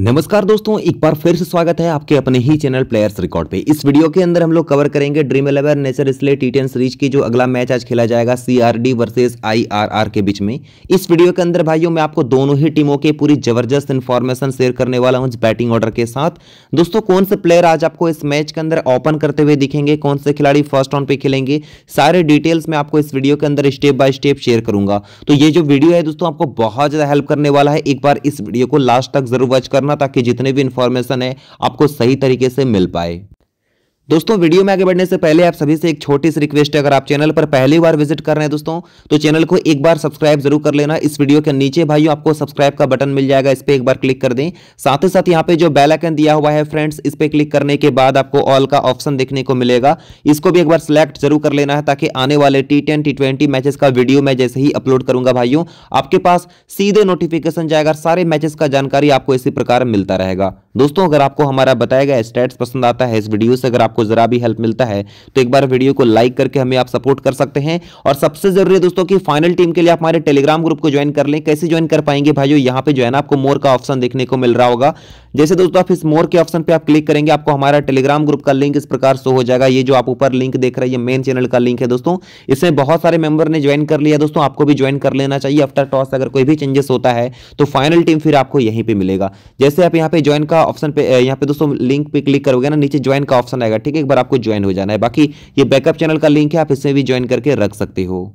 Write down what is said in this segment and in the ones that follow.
नमस्कार दोस्तों, एक बार फिर से स्वागत है आपके अपने ही चैनल प्लेयर्स रिकॉर्ड पे। इस वीडियो के अंदर हम लोग कवर करेंगे ड्रीम11 नेचर इसलिए T10 सीरीज की जो अगला मैच आज खेला जाएगा CRD वर्सेस IRR के बीच में। इस वीडियो के अंदर भाइयों मैं आपको दोनों ही टीमों के पूरी जबरदस्त इन्फॉर्मेशन शेयर करने वाला हूँ बैटिंग ऑर्डर के साथ। दोस्तों कौन से प्लेयर आज आपको इस मैच के अंदर ओपन करते हुए दिखेंगे, कौन से खिलाड़ी फर्स्ट ऑन पे खेलेंगे, सारे डिटेल्स में आपको इस वीडियो के अंदर स्टेप बाय स्टेप शेयर करूंगा। तो ये जो वीडियो है दोस्तों आपको बहुत ज्यादा हेल्प करने वाला है। एक बार इस वीडियो को लास्ट तक जरूर वॉच करना ताकि जितने भी इंफॉर्मेशन है आपको सही तरीके से मिल पाए। दोस्तों वीडियो में आगे बढ़ने से पहले आप सभी से एक छोटी सी रिक्वेस्ट है, अगर आप चैनल पर पहली बार विजिट कर रहे हैं दोस्तों तो चैनल को एक बार सब्सक्राइब जरूर कर लेना। इस वीडियो के नीचे भाइयों आपको सब्सक्राइब का बटन मिल जाएगा, इस पर एक बार क्लिक कर दें। साथ ही साथ यहाँ पे जो बेल आइकन दिया हुआ है फ्रेंड्स, इस पर क्लिक करने के बाद आपको ऑल का ऑप्शन देखने को मिलेगा, इसको भी एक बार सिलेक्ट जरूर कर लेना है ताकि आने वाले T10 T20 मैचेस का वीडियो मैं जैसे ही अपलोड करूंगा भाइयों आपके पास सीधे नोटिफिकेशन जाएगा, सारे मैचेस का जानकारी आपको इसी प्रकार मिलता रहेगा। दोस्तों अगर आपको हमारा बताया गया स्टैट्स पसंद आता है, इस वीडियो से अगर आपको जरा भी हेल्प मिलता है तो एक बार वीडियो को लाइक करके हमें आप सपोर्ट कर सकते हैं। और सबसे जरूरी है दोस्तों कि फाइनल टीम के लिए आप हमारे टेलीग्राम ग्रुप को ज्वाइन कर लें। कैसे ज्वाइन कर पाएंगे भाइयों, यहाँ पे ज्वाइन आपको मोर का ऑप्शन देखने को मिल रहा होगा। जैसे दोस्तों आप इस मोर के ऑप्शन पे आप क्लिक करेंगे आपको हमारा टेलीग्राम ग्रुप का लिंक इस प्रकार शो हो जाएगा। ये जो आप ऊपर लिंक देख रहे हैं मेन चैनल का लिंक है दोस्तों, इसमें बहुत सारे मेंबर ने ज्वाइन कर लिया दोस्तों, आपको भी ज्वाइन कर लेना चाहिए। आफ्टर टॉस अगर कोई भी चेंजेस होता है तो फाइनल टीम फिर आपको यहीं पे मिलेगा। जैसे आप यहाँ पे ज्वाइन का ऑप्शन पे यहाँ पे दोस्तों लिंक पे क्लिक करोगे ना, नीचे ज्वाइन का ऑप्शन आएगा, ठीक है, एक बार आपको ज्वाइन हो जाना है। बाकी ये बैकअप चैनल का लिंक है, आप इसमें भी ज्वाइन करके रख सकते हो।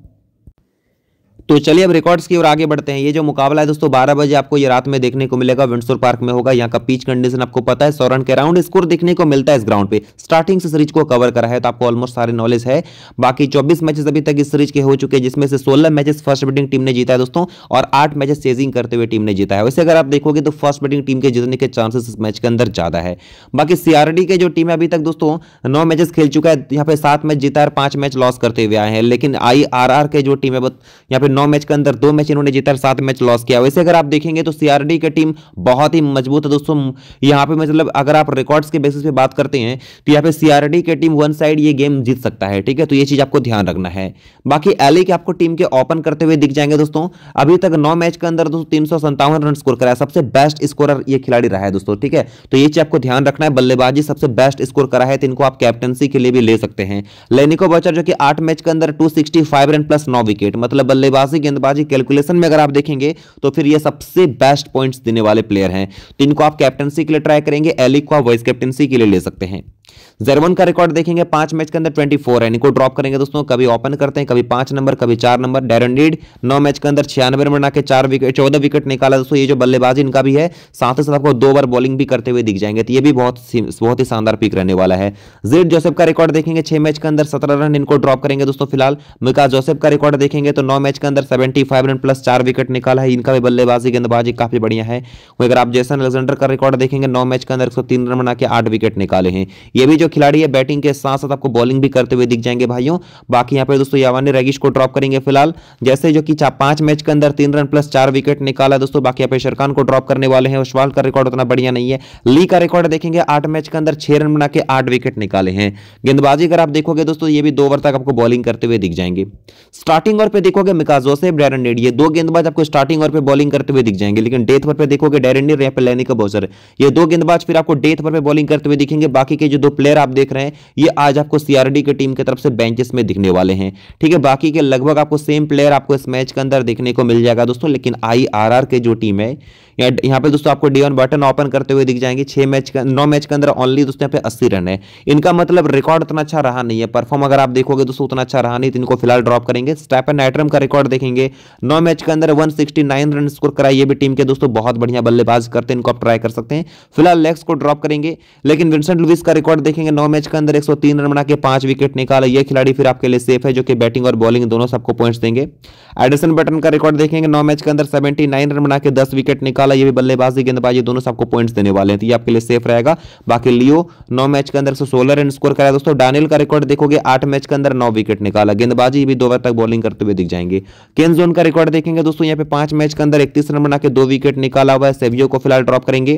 तो चलिए अब रिकॉर्ड्स की ओर आगे बढ़ते हैं। ये जो मुकाबला है दोस्तों 12 बजे आपको ये रात में देखने को मिलेगा, विंडसर पार्क में होगा। यहाँ का पिच कंडीशन आपको पता है, 100 रन के राउंड स्कोर देखने को मिलता है इस ग्राउंड पे। स्टार्टिंग से सीरीज को कवर करा है तो आपको ऑलमोस्ट सारे नॉलेज है। बाकी 24 मैचेस अभी तक इस सीरीज के हो चुके हैं, जिसमें से 16 मैचेस फर्स्ट बैटिंग टीम ने जीता है दोस्तों और 8 मैचेस चेजिंग करते हुए टीम ने जीता है। वैसे अगर आप देखोगे तो फर्स्ट बैटिंग टीम के जीतने के चांसेस इस मैच के अंदर ज्यादा है। बाकी CRD के जो टीम है अभी तक दोस्तों 9 मैचेस खेल चुका है, यहाँ पे 7 मैच जीता है और 5 मैच लॉस करते हुए आए हैं। लेकिन IRR के जो टीम है यहाँ पे 9 मैच के अंदर 2 मैच इन्होंने जीता और 7 मैच लॉस किया। वैसे अगर आप देखेंगे तो CRD की टीम बहुत ही मजबूत है दोस्तों। यहाँ पे मतलब अगर आप रिकॉर्ड्स के बेसिस पे बात करते हैं तो यहाँ पे CRD की टीम वन साइड ये गेम जीत सकता है, ठीक है, तो ये चीज आपको ध्यान रखना है। बाकी एल के आपको टीम के ओपन करते हुए दिख जाएंगे दोस्तों। अभी तक 9 मैच के अंदर 357 रन स्कोर कराया, सबसे बेस्ट स्कोरर ये खिलाड़ी रहा है दोस्तों, ठीक है, तो ये चीज आपको ध्यान रखना है। बल्लेबाजी सबसे बेस्ट स्कोर करा है, इनको आप कैप्टनसी के लिए भी ले सकते हैं। लेनिको बचर जो कि 8 मैच के अंदर 265 रन प्लस 9 विकेट, मतलब बल्लेबाजी गेंदबाजी कैलकुलेशन में अगर आप देखेंगे तो फिर ये सबसे बेस्ट पॉइंट्स देने वाले प्लेयर हैं, तो इनको आप कैप्टनसी के लिए ट्राई करेंगे। एलिक को आप वाइस कैप्टनसी के लिए ले सकते हैं। जर्मन का रिकॉर्ड देखेंगे 5 मैच के अंदर 24 है, इनको ड्रॉप करेंगे दोस्तों, कभी ओपन करते हैं कभी 5 नंबर कभी 4 नंबर। डेरन रीड 9 मैच के अंदर 96 रन बना के 14 विकेट निकाला दोस्तों। ये जो बल्लेबाजी इनका भी है, साथ ही साथ आपको 2 बार बॉलिंग भी करते हुए दिख जाएंगे, तो ये भी बहुत ही शानदार पिक रहने वाला है। जेड जोसेफ का रिकॉर्ड देखेंगे 6 मैच के अंदर 17 रन, इनको ड्रॉप करेंगे दोस्तों फिलहाल। मिका जोसेफ का रिकॉर्ड देखेंगे तो 9 मैच के अंदर 75 रन प्लस 4 विकेट निकाला है, इनका भी बल्लेबाजी गेंदबाजी काफी बढ़िया है। वहीं अगर आप जेसन अलेक्जेंडर का रिकॉर्ड देखेंगे 9 मैच के अंदर 103 रन बना के 8 विकेट निकाले हैं। ये भी जो खिलाड़ी है बैटिंग के साथ साथ आपको बॉलिंग भी करते हुए दिख जाएंगे भाइयों। बाकी यहाँ पे दोस्तों यावाने रागिश को ड्रॉप करेंगे फिलहाल, जैसे जो कि 5 मैच के अंदर 3 रन प्लस 4 विकेट निकाला दोस्तों। बाकी यहाँ पे शेरखान को ड्रॉप करने वाले हैं, ओशवाल का रिकॉर्ड उतना बढ़िया नहीं है। ली का रिकॉर्ड देखेंगे 8 मैच के अंदर 6 रन बना के 8 विकेट निकाले हैं। गेंदबाजी अगर आप देखोगे दोस्तों ये भी 2 ओवर तक आपको बॉलिंग करते हुए दिख जाएंगे। स्टार्टिंग ओवर पे देखोगे मिका जोसेफ, डेरन रीड, ये 2 गेंदबाज आपको स्टार्टिंग ओवर पे बॉलिंग करते हुए दिख जाएंगे। लेकिन डेथ ओवर पे देखोगे डेरन रीड यहाँ पे लेनिका बॉसर, ये 2 गेंदबाज फिर आपको डेथ ओवर पे बॉलिंग करते हुए दिखेंगे। बाकी के जो 2 प्लेयर आप देख रहे हैं ये आज आपको CRD की टीम की तरफ से बेंचेस में दिखने वाले हैं, ठीक है। बाकी के लगभग आपको सेम प्लेयर आपको इस मैच के अंदर देखने को मिल जाएगा दोस्तों। लेकिन IRR के जो टीम है यहाँ पे दोस्तों आपको डेवन बटन ओपन करते हुए दिख जाएंगे 9 मैच के अंदर ओनली दोस्तों यहाँ पे 80 रन है, इनका मतलब रिकॉर्ड उतना अच्छा रहा नहीं है, परफॉर्म अगर आप देखोगे दोस्तों उतना अच्छा रहा नहीं, तो इनको फिलहाल ड्रॉप करेंगे। स्टेफन आइट्रम का रिकॉर्ड देखेंगे 9 मैच के अंदर 169 रन स्कोर कराई, ये भी टीम के दोस्तों बहुत बढ़िया बल्लेबाज करते हैं, इनको आप ट्राई कर सकते हैं फिलहाल। लेग्स को ड्रॉप करेंगे। लेकिन विंसेंट लुइस का रिकॉर्ड देखेंगे 9 मैच के अंदर 103 रन बना के 5 विकेट निकाला, ये खिलाड़ी फिर आपके लिए सेफ है, जो कि बैटिंग और बॉलिंग दोनों सबको पॉइंट्स देंगे। एडिसन बटन का रिकॉर्ड देखेंगे 9 मैच के अंदर 79 रन बना के 10 विकेट निकाला, ये भी बल्लेबाजी गेंदबाजी दोनों सबको पॉइंट्स देने वाले हैं, तो ये आपके लिए सेफ रहेगा। बाकी लियो 9 मैच के अंदर 116 रन स्कोर कराया दोस्तों। डैनियल का रिकॉर्ड देखोगे 8 मैच के अंदर 9 विकेट निकाला, गेंदबाजी भी 2 ओवर तक बॉलिंग करते हुए दिख जाएंगे। केन जोन का रिकॉर्ड देखेंगे दोस्तों यहाँ पे 5 मैच के अंदर 31 रन बना के 2 विकेट निकाला हुआ है, सेवियो को फिलहाल ड्रॉप करेंगे।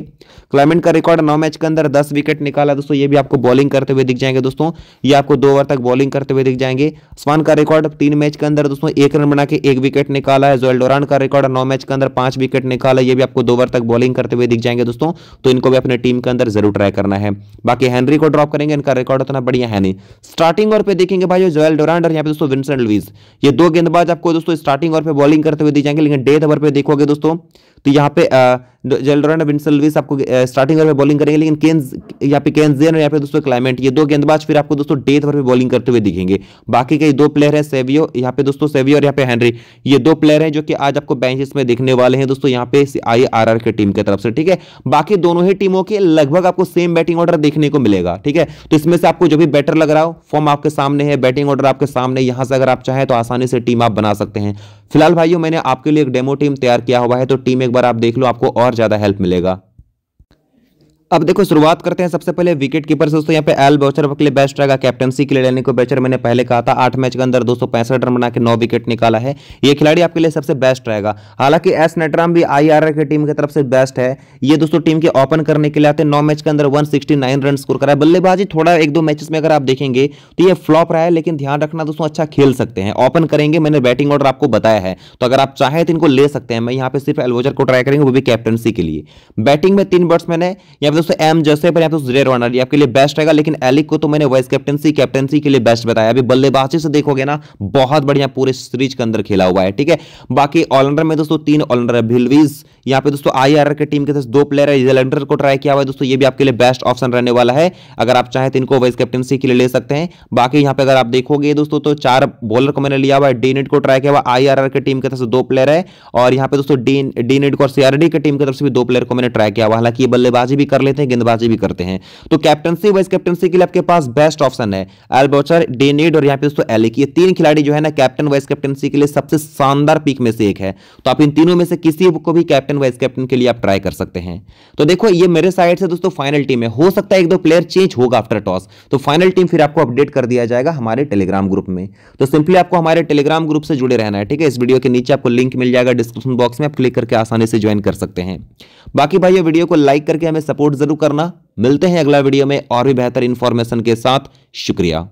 क्लेमेंट का रिकॉर्ड 9 मैच के अंदर 10 विकेट निकाला दोस्तों, ये भी आपको बॉलिंग करते हुए दिख जाएंगे दोस्तों, ये आपको 2 ओवर तक बॉलिंग करते हुए दिख जाएंगे। स्वान का रिकॉर्ड 3 मैच के अंदर दोस्तों 1 रन बना के 1 विकेट निकाला है। जोएल डोरांडर का रिकॉर्ड 9 मैच के अंदर 5 विकेट निकाला, ये भी आपको 2 ओवर तक बॉलिंग करते हुए दिख जाएंगे दोस्तों, तो इनको भी अपने टीम के अंदर जरूर ट्राई करना है। बाकी हेनरी को ड्रॉप करेंगे, इनका रिकॉर्ड उतना बढ़िया है नहीं। स्टार्टिंग ओवर पे देखेंगे भाई जोएल डोरांडर, यहाँ पे दोस्तों विंसेंट लुईस, ये 2 गेंदबाज आपको दोस्तों स्टार्टिंग ओवर पे बॉलिंग करते हुए दिख जाएंगे। लेकिन डेथ ओवर पे देखोगे दोस्तों तो यहाँ पे जोएल डोरांडर, विंसेंट लुईस आपको स्टार्टिंग ओवर पे बॉलिंग करेंगे, लेकिन केन्स यहाँ पे दोस्तों क्लाइमेट, ये 2 गेंदबाज फिर आपको दोस्तों डेथ ओवर पे बॉलिंग करते हुए दिखेंगे। बाकी कई 2 प्लेयर है, सेवियो यहाँ पे दोस्तों, सेवियो और यहाँ पे हेनरी, ये 2 प्लेयर है जो कि आज आपको बेंचेस में दिखने वाले हैं दोस्तों यहाँ पे आईआरआर के टीम की तरफ से, ठीक है। बाकी दोनों ही टीमों के लगभग आपको सेम बैटिंग ऑर्डर देखने को मिलेगा, ठीक है। तो इसमें से आपको जो भी बेटर लग रहा हो, फॉर्म आपके सामने है, बैटिंग ऑर्डर आपके सामने, यहां से अगर आप चाहें तो आसानी से टीम आप बना सकते हैं। फिलहाल भाइयों मैंने आपके लिए एक डेमो टीम तैयार किया हुआ है, तो टीम एक बार आप देख लो, आपको और ज्यादा हेल्प मिलेगा। अब देखो शुरुआत करते हैं सबसे पहले विकेट कीपर से दोस्तों। यहाँ पे एल बॉचर के लिए बेस्ट रहेगा कैप्टनसी के लिए लेने को। बॉचर मैंने पहले कहा था 8 मैच के अंदर 265 रन बना के 9 विकेट निकाला है, ये खिलाड़ी आपके लिए सबसे बेस्ट रहेगा। हालांकि एस नेटराम भी आईआरआर की टीम की तरफ से बेस्ट है, ये दोस्तों टीम के ओपन करने के लिए आते हैं। 9 मैच के अंदर 169 रन स्कोर करा है। बल्लेबाजी थोड़ा 1-2 मैचेस में अगर आप देखेंगे तो ये फ्लॉप रहा है, लेकिन ध्यान रखना दोस्तों अच्छा खेल सकते हैं, ओपन करेंगे, मैंने बैटिंग ऑर्डर आपको बताया है, तो अगर आप चाहें तो इनको ले सकते हैं। मैं यहाँ पे सिर्फ एल बॉचर को ट्राई करेंगे, वो भी कैप्टनसी के लिए। बैटिंग में 3 बैट्समैन है, यहाँ पे दोस्तों एम जोसेफ पर जोल डोरांडर आपके लिए बेस्ट रहेगा, लेकिन एलिक को तो मैंने वाइस कैप्टनसी के लिए बेस्ट बताया। अभी बल्लेबाजी से देखोगे ना बहुत बढ़िया पूरे सीरीज के अंदर खेला हुआ है, ठीक है। बाकी ऑलराउंडर में दोस्तों 3 ऑलराउंडर है, भिलवीज यहाँ पे दोस्तों आईआरआर की टीम के साथ 2 प्लेयर है, जोलेंडर को ट्राई किया हुआ है दोस्तों, ये भी आपके लिए बेस्ट ऑप्शन रहने वाला है, अगर आप चाहें तो इनको वाइस कैप्टनसी के लिए ले सकते हैं। बाकी यहाँ पे अगर आप देखोगे दोस्तों तो 4 बॉलर को मैंने लिया हुआ है, डीनेट को ट्राई किया हुआ, आईआरआर की टीम के तरफ से 2 प्लेयर है, और यहाँ पे दोस्तों डीनेट को सीआरडी की टीम की तरफ से भी 2 प्लेयर को मैंने ट्राई किया हुआ, हालांकि बल्लेबाजी भी कर लेते हैं, गेंदबाजी भी करते हैं। तो कैप्टनसी वाइस कैप्टनसी के लिए आपके पास बेस्ट ऑप्शन है एल बॉचर, डीनेट और यहाँ पे दोस्तों एलिक, ये 3 खिलाड़ी जो है ना कैप्टन वाइस कैप्टनसी के लिए सबसे शानदार पिक में से एक है। तो आप इन तीनों में से किसी को भी कैप्टन वाइस कैप्टन के लिए आप ट्राई कर सकते हैं। तो देखो ये मेरे साइड से दोस्तों फाइनल टीम है, हो सकता है 1-2 प्लेयर चेंज होगा आफ्टर टॉस, तो फाइनल टीम फिर आपको अपडेट कर दिया जाएगा हमारे टेलीग्राम ग्रुप में। तो सिंपली आपको हमारे टेलीग्राम ग्रुप से जुड़े रहना है, ठीक है। इस वीडियो के नीचे आपको लिंक मिल जाएगा डिस्क्रिप्शन बॉक्स में, आप क्लिक करके आसानी से ज्वाइन कर सकते हैं। बाकी भाई ये वीडियो को लाइक करके हमें सपोर्ट जरूर करना। मिलते हैं अगला वीडियो में और भी बेहतर इंफॉर्मेशन के साथ। शुक्रिया।